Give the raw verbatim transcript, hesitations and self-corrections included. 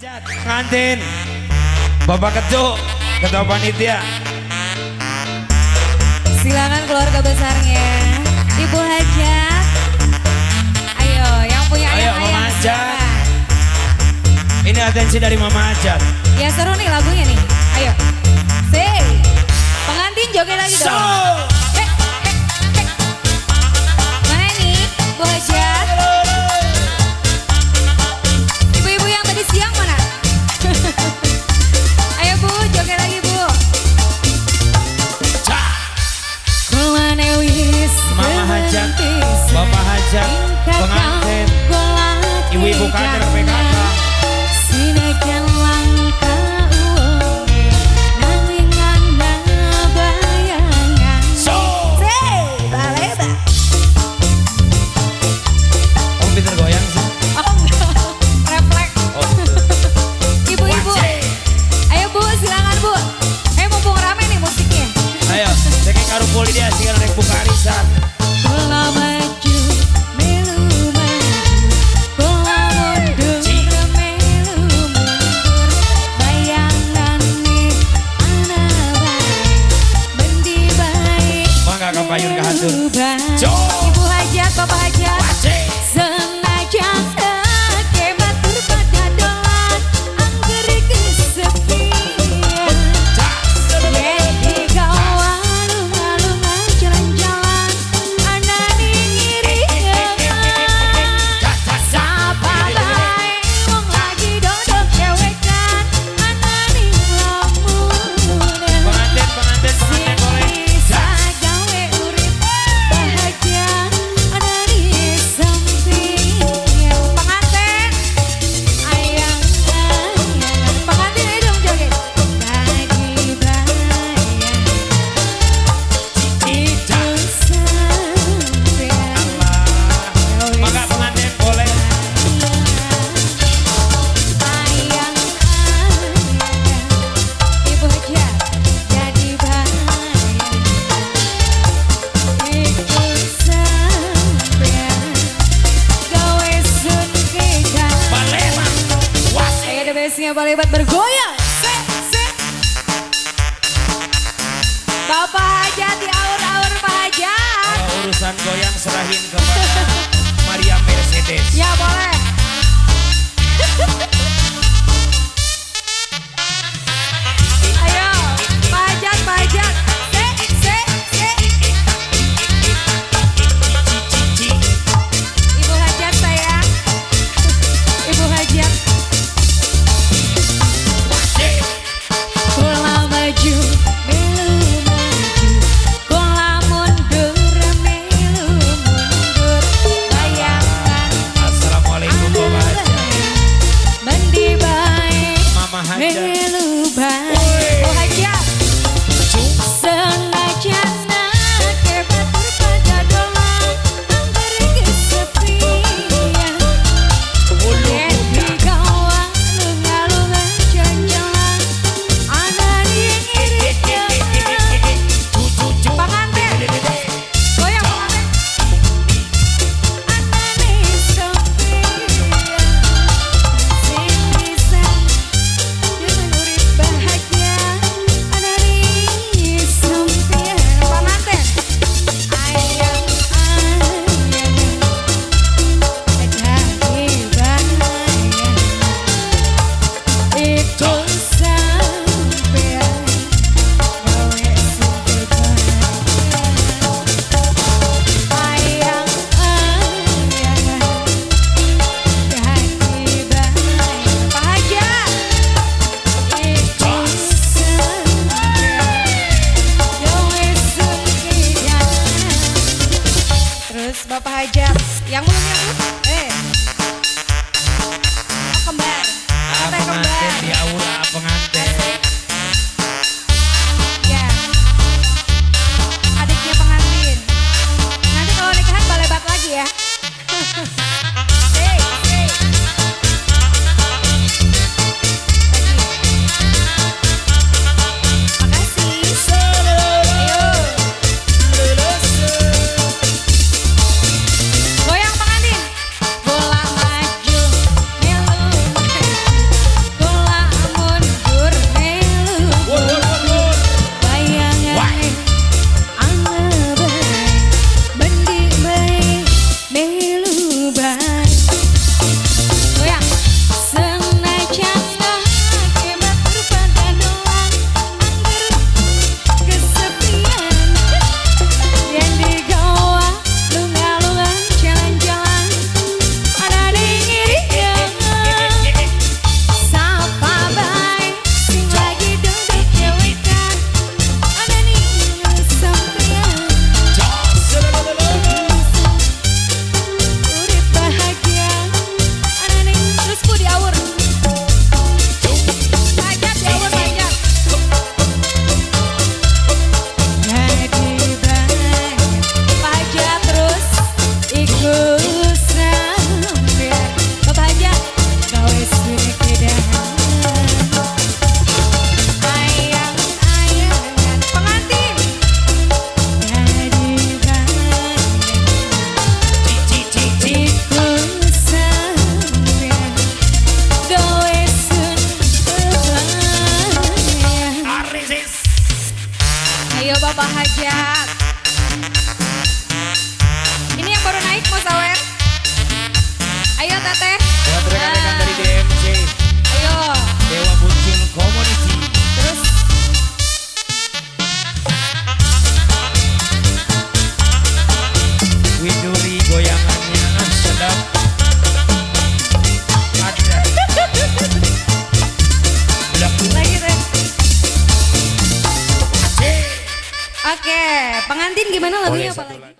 Ajat, kantin, Bapak Kecu, Ketua Panitia. Silakan keluarga besarnya, Ibu Hajat. Ayo, yang punya ayam-ayam. Ayo, Mama Ajat. Ini atensi dari Mama Ajat. Ya seru nih lagunya nih. Ayo, say, pengantin joget lagi dong. So. Ibu-ibu yang tadi siang mana? Ayo Bu, joget lagi Bu. Mama Hajat, Bapak Hajat, pengantin, ibu-ibu kader P K K. Ibu Hajat, Bapak Hajat, sengaja kemat berpada dolat anggeri kesepian. Jadi kau alung-alung jalan-jalan, anda dingiri keman. Sapa baik, wong lagi dodok cewekan, anda dilamun. Pengantin, pengantin, pengantin boleh. Yang paling hebat bergoyang. Se, se. Bapak Hajat diaur-aur Pak Hajat. Kalau urusan goyang serahin kepada Maria Mercedes. Ya boleh. Ayo Pak Hajat, Pak Hajat. Se, se, se. Ibu Hajat sayang. Ibu Hajat. Terima kasih. goyangannya sedap. Ada lagi deh. Oke, pengantin gimana lagunya apa lagi?